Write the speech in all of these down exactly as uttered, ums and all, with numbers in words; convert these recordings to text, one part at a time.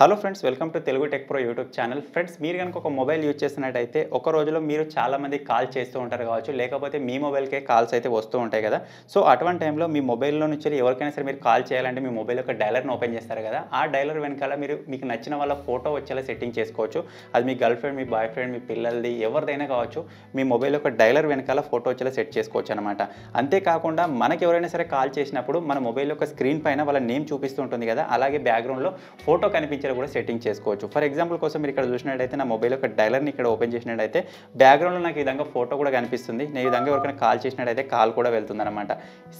Hello friends, welcome to Telugu tech pro YouTube channel. Friends, మీరు కనుక ఒక మొబైల్ యూజ్ చేసినట్టయితే ఒక రోజులో మీరు చాలామంది కాల్ చేస్తూ ఉంటారు కావచ్చు, లేకపోతే మీ మొబైల్కే కాల్స్ అయితే వస్తూ ఉంటాయి కదా. సో అటువంటి టైంలో మీ మొబైల్లో నుంచి ఎవరికైనా సరే మీరు కాల్ చేయాలంటే మీ మొబైల్ యొక్క డైలర్ని ఓపెన్ చేస్తారు కదా. ఆ డైలర్ వెనకాల మీరు మీకు నచ్చిన వాళ్ళ ఫోటో వచ్చేలా సెట్టింగ్ చేసుకోవచ్చు. అది మీ గర్ల్ ఫ్రెండ్, మీ బాయ్ ఫ్రెండ్, మీ పిల్లలది, ఎవరిదైనా కావచ్చు. మీ మొబైల్ యొక్క డైలర్ వెనకాల ఫోటో వచ్చేలా సెట్ చేసుకోవచ్చు అనమాట. అంతేకాకుండా మనకి ఎవరైనా సరే కాల్ చేసినప్పుడు మన మొబైల్ యొక్క స్క్రీన్ పైన వాళ్ళ నేమ్ చూపిస్తూ ఉంటుంది కదా, అలాగే బ్యాక్గ్రౌండ్లో ఫోటో కనిపించే కూడా సెట్టింగ్ చేసుకోవచ్చు. ఫర్ ఎగ్జాంపుల్ కోసం మీరు ఇక్కడ చూసినట్టయితే నా మొబైల్ యొక్క డైలర్ని ఇక్కడ ఓపెన్ చేసినట్టయితే బ్యాక్గ్రౌండ్లో నాకు ఈ విధంగా ఫోటో కూడా కనిపిస్తుంది. నేను ఈ విధంగా ఎవరికైనా కాల్ చేసినట్టయితే కాల్ కూడా వెళ్తుంది అనమాట.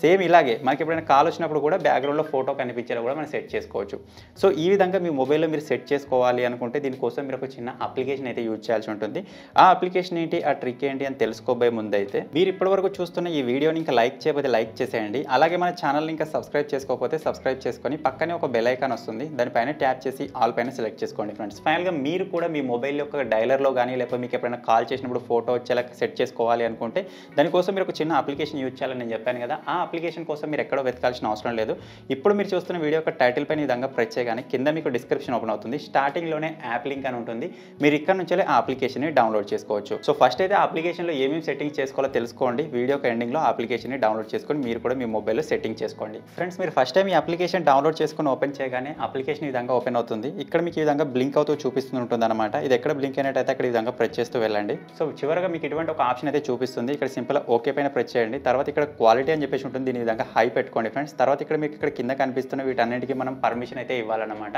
సేమ్ ఇలాగే మనకి ఎప్పుడైనా కాల్ వచ్చినప్పుడు కూడా బ్యాక్గ్రౌండ్లో ఫోటో కనిపించేలా కూడా మనం సెట్ చేసుకోవచ్చు. సో ఈ విధంగా మీ మొబైల్లో మీరు సెట్ చేసుకోవాలి అనుకుంటే దీనికోసం మీరు ఒక చిన్న అప్లికేషన్ అయితే యూజ్ చేయాల్సి ఉంటుంది. ఆ అప్లికేషన్ ఏంటి, ఆ ట్రిక్ ఏంటి అని తెలుసుకోబోయే ముందైతే మీరు ఇప్పటివరకు చూస్తున్న ఈ వీడియోని ఇంకా లైక్ చేయకపోతే లైక్ చేసేయండి. అలాగే మన ఛానల్ని ఇంకా సబ్స్క్రైబ్ చేసుకోకపోతే సబ్స్క్రైబ్ చేసుకొని పక్కనే ఒక బెల్ ఐకాన్ వస్తుంది, దానిపైన ట్యాప్ చేసి ఆల్ పైన సెలెక్ట్ చేసుకోండి. ఫ్రెండ్స్, ఫైనల్గా మీరు కూడా మీ మొబైల్ యొక్క డైలర్లో కానీ లేకపోతే మీకు ఎప్పుడైనా కాల్ చేసినప్పుడు ఫోటో వచ్చేలా సెట్ చేసుకోవాలి అనుకుంటే దానికోసం మీరు ఒక చిన్న అప్లికేషన్ యూజ్ చేయాలని నేను చెప్పాను కదా. ఆ అప్లికేషన్ కోసం మీరు ఎక్కడో వెతకాల్సిన అవసరం లేదు. ఇప్పుడు మీరు చూస్తున్న వీడియో యొక్క టైటిల్ పైన ఈ విధంగా ప్రెస్ చేయగానే కింద మీకు డిస్క్రిప్షన్ ఓపెన్ అవుతుంది. స్టార్టింగ్లోనే యాప్ లింక్ అని ఉంటుంది. మీరు ఇక్కడ నుంచి ఆ అప్లికేషన్ని డౌన్లోడ్ చేసుకోవచ్చు. సో ఫస్ట్ అయితే ఆ అప్లికేషన్లో ఏమేమి సెట్టింగ్ చేసుకోవాలో తెలుసుకోండి. వీడియో ఎండింగ్లో అప్లికేషన్ని డౌన్లోడ్ చేసుకొని మీరు కూడా మీ మొబైల్లో సెట్టింగ్ చేసుకోండి. ఫ్రెండ్స్, మీరు ఫస్ట్ టైం ఈ అప్లికేషన్ డౌన్లోడ్ చేసుకుని ఓపెన్ చేయగానే అప్లికేషన్ ఈ విధంగా ఓపెన్ అవుతుంది. ఇక్కడ మీకు ఈ విధంగా బ్లింక్ అవుతూ చూపిస్తూ ఉంటుంది అనమాట. ఇది ఎక్కడ బ్లింక్ అయినట్టయితే అక్కడ ఈ విధంగా ప్రెస్ చేస్తూ వెళ్ళండి. సో చివరిగా మీకు ఇటువంటి ఒక ఆప్షన్ అయితే చూపిస్తుంది. ఇక్కడ సింపుల్ ఓకే పైన ప్రెస్ చేయండి. తర్వాత ఇక్కడ క్వాలిటీ అని చెప్పేసి ఉంటుంది. దీని విధంగా హై పెట్టుకోండి. ఫ్రెండ్స్, తర్వాత ఇక్కడ మీకు ఇక్కడ కింద కనిపిస్తున్న వీటన్నిటికీ మనం పర్మిషన్ అయితే ఇవ్వాలన్నమాట.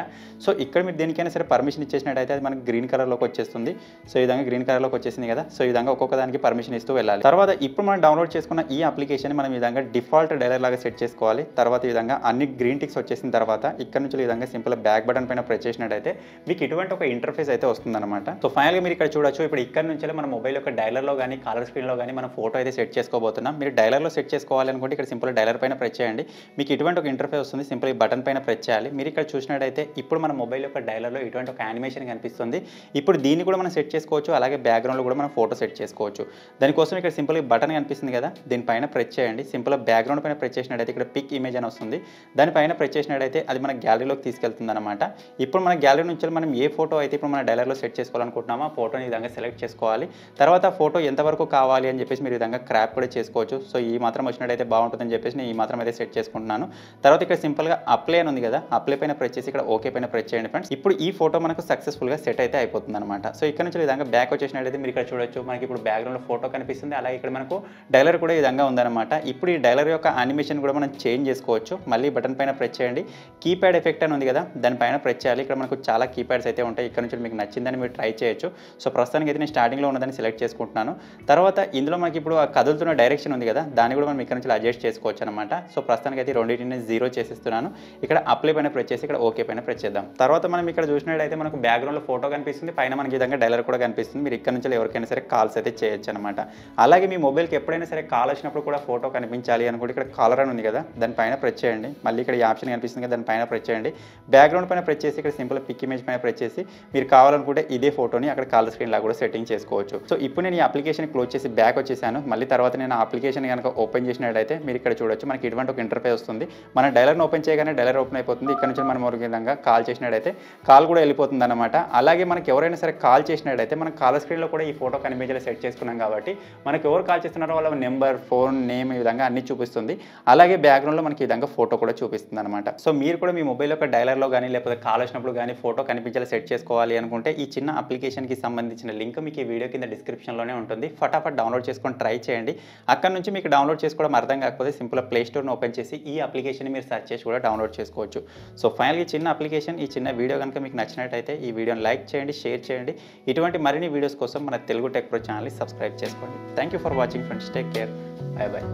సో ఇక్కడ మీరు దేనికైనా సరే పర్మిషన్ ఇచ్చేసినట్టయితే అది మనకు గ్రీన్ కలర్లోకి వచ్చేస్తుంది. సో ఈ విధంగా గ్రీన్ కలర్లోకి వచ్చేసింది కదా. సో ఈ విధంగా ఒక్కొక్క దానికి పర్మిషన్ ఇస్తూ వెళ్ళాలి. తర్వాత ఇప్పుడు మనం డౌన్లోడ్ చేసుకున్న ఈ అప్లికేషన్ మనం ఈ విధంగా డిఫాల్ట్ డైలర్ లాగా సెట్ చేసుకోవాలి. తర్వాత ఈ విధంగా అన్ని గ్రీన్ టిక్స్ వచ్చేసిన తర్వాత ఇక్కడ నుంచి ఈ విధంగా సింపుల్ బ్యాక్ బటన్ పైన ప్రెస్ చేసినట్టయితే మీకు ఇటువంటి ఒక ఇంటర్ఫేస్ అయితే వస్తుందన్నమాట. సో ఫైనల్గా మీరు ఇక్కడ చూడొచ్చు. ఇప్పుడు ఇక్కడ నుంచి మన మొబైల్ యొక్క డైలర్లో కానీ కాలర్ స్క్రీన్లో కానీ మనం ఫోటో అయితే సెట్ చేసుకోబోతున్నాం. మీరు డైలర్లో సెట్ చేసుకోవాలి అనుకుంటే ఇక్కడ సింపుల్ డైలర్ పైన ప్రెస్ చేయండి. మీకు ఇటువంటి ఒక ఇంటర్ఫేస్ వస్తుంది. సింపుల్ ఈ బటన్ పైన ప్రెస్ చేయాలి. మీరు ఇక్కడ చూసినట్టయితే ఇప్పుడు మన మొబైల్ యొక్క డైలర్లో ఇటువంటి ఒక యానిమేషన్ కనిపిస్తుంది. ఇప్పుడు దీన్ని కూడా మనం సెట్ చేసుకోవచ్చు. అలాగే బ్యాక్గ్రౌండ్లో కూడా మనం ఫోటో సెట్ చేసుకోవచ్చు. దానికోసం ఇక్కడ సింపుల్ ఈ బటన్ కనిపిస్తుంది కదా, దీనిపైన ప్రెస్ చేయండి. సింపుల్ బ్యాక్గ్రౌండ్ పైన ప్రెస్ చేసినట్టయితే ఇక్కడ పిక్ ఇమేజ్ అని వస్తుంది. దానిపైన ప్రెస్ చేసినట్టయితే అది మన గ్యాలరీలోకి తీసుకెళ్తుంది అనమాట. ఇప్పుడు మన గ్యాలరీ నుంచి మనం ఏ ఫోటో అయితే ఇప్పుడు మన డైలర్లో సెట్ చేసుకోవాలనుకుంటున్నామో ఆ ఫోటోని ఈ విధంగా సెలెక్ట్ చేసుకోవాలి. తర్వాత ఫోటో ఎంతవరకు కావాలి అని చెప్పేసి మీరు ఈ విధంగా క్రాప్ కూడా చేసుకోవచ్చు. సో ఈ మాత్రం వచ్చినట్టయితే బాగుంటుందని చెప్పేసి నేను ఈ మాత్రం అయితే సెట్ చేసుకుంటున్నాను. తర్వాత ఇక్కడ సింపుల్గా అప్లై అని ఉంది కదా, అప్లై పైన ప్రెస్ చేసి ఇక్కడ ఓకే పైన ప్రెస్ చేయండి. ఫ్రెండ్స్, ఇప్పుడు ఈ ఫోటో మనకు సక్సెస్ఫుల్గా సెట్ అయితే అయిపోతుంది అనమాట. సో ఇక్కడ నుంచి ఈ విధంగా బ్యాక్ వచ్చేసినట్టయితే మీరు ఇక్కడ చూడొచ్చు. మనకి ఇప్పుడు బ్యాక్గ్రౌండ్లో ఫోటో కనిపిస్తుంది. అలాగే ఇక్కడ మనకు డైలర్ కూడా ఈ విధంగా ఉందన్నమాట. ఇప్పుడు ఈ డైలర్ యొక్క యానిమేషన్ కూడా మనం చేంజ్ చేసుకోవచ్చు. మళ్ళీ బటన్ పైన ప్రెస్ చేయండి. కీప్యాడ్ ఎఫెక్ట్ అని ఉంది కదా, దానిపైన ప్రెస్ చేయాలి. ఇక్కడ మనకు చాలా కీప్యాడ్స్ అయితే ఉంటాయి. ఇక్కడ నుంచి మీకు నచ్చిందని మీరు ట్రై చేయొచ్చు. సో ప్రస్తుతానికి అయితే నేను స్టార్టింగ్లో ఉన్నదని సెలెక్ట్ చేసుకుంటున్నాను. తర్వాత ఇందులో మనకి ఇప్పుడు కదులుతున్న డైరెక్షన్ ఉంది కదా, దాన్ని కూడా మనం ఇక్కడ నుంచి అడ్జస్ట్ చేసుకోవచ్చు అనమాట. సో ప్రస్తుతానికి అయితే రెండింటిని జీరో చేసేస్తున్నాను. ఇక్కడ అప్లై పైన ప్రెస్ చేసి ఇక్కడ ఓకే పైన ప్రెస్ చేద్దాం. తర్వాత మనం ఇక్కడ చూసినట్టయితే మనకు బ్యాక్గ్రౌండ్లో ఫోటో కనిపిస్తుంది, పైన మనకి విధంగా డైలర్ కూడా కనిపిస్తుంది. మీరు ఇక్కడ నుంచి ఎవరికైనా సరే కాల్స్ అయితే చేయొచ్చు అనమాట. అలాగే మీ మొబైల్కి ఎప్పుడైనా సరే కాల్ వచ్చినప్పుడు కూడా ఫోటో కనిపించాలి అనుకుంటే ఇక్కడ కాలర్ అని ఉంది కదా, దానిపైన ప్రెస్ చేయండి. మళ్ళీ ఇక్కడ ఈ ఆప్షన్ కనిపిస్తుంది కదా, దానిపైన ప్రెస్ చేయండి. బ్యాక్గ్రౌండ్ పైన ప్రెస్ చేసి ఇక్కడ సింపుల్ పిక్ ఇమేజ్ పైన ప్రెస్ చేసి మీరు కావాలనుకుంటే ఇదే ఫోటోని అక్కడ కాలర్ స్క్రీన్ లాగా కూడా సెట్టింగ్ చేసుకోవచ్చు. సో ఇప్పుడు నేను ఈ అప్లికేషన్ క్లోజ్ చేసి బ్యాక్ వచ్చేసాను. మళ్ళీ తర్వాత నేను అప్లికేషన్ కనుక ఓపెన్ చేసినట్టయితే మీరు ఇక్కడ చూడొచ్చు. మనకి ఇటువంటి ఒక ఇంటర్ఫేస్ వస్తుంది. మన డైలర్ని ఓపెన్ చేయగానే డైలర్ ఓపెన్ అయిపోతుంది. ఇక్కడ నుంచి మనం ఒక విధంగా కాల్ చేసినట్టయితే కాల్ కూడా వెళ్ళిపోతుంది అనమాట. అలాగే మనకి ఎవరైనా సరే కాల్ చేసినట్టయితే మనం కాలర్ స్క్రీన్లో కూడా ఈ ఫోటో కనిపించేలా సెట్ చేసుకున్నాం కాబట్టి మనకి ఎవరు కాల్ చేస్తున్నారో వాళ్ళ నెంబర్, ఫోన్ నేమ్ ఈ విధంగా అన్ని చూపిస్తుంది. అలాగే బ్యాక్గ్రౌండ్లో మనకి ఈ విధంగా ఫోటో కూడా చూపిస్తుంది అనమాట. సో మీరు కూడా మీ మొబైల్ యొక్క డైలర్లో కానీ లేకపోతే కాల్ వచ్చినప్పుడు కానీ ఫోటో కనిపించేలా సెట్ చేసుకోవాలి అనుకుంటే ఈ చిన్న అప్లికేషన్కి సంబంధించిన లింక్ మీకు ఈ వీడియో కింద డిస్క్రిప్షన్లోనే ఉంటుంది. ఫటాఫట్ డౌన్లోడ్ చేసుకొని ట్రై చేయండి. అక్కడ నుంచి మీకు డౌన్లోడ్ చేసుకోవడం అర్థం కాకపోతే సింపుల్ ప్లే స్టోర్ని ఓపెన్ చేసి ఈ అప్లికేషన్ మీరు సెర్చ్ చేసి కూడా డౌన్లోడ్ చేసుకోవచ్చు. సో ఫైనల్గా చిన్న అప్లికేషన్, ఈ చిన్న వీడియో కనుక మీకు నచ్చినట్టయితే ఈ వీడియోని లైక్ చేయండి, షేర్ చేయండి. ఇటువంటి మరిన్ని వీడియోస్ కోసం మన తెలుగు టెక్ ప్రో ఛానల్ని సబ్స్క్రైబ్ చేసుకోండి. Thank you for watching friends. Take care. Bye by.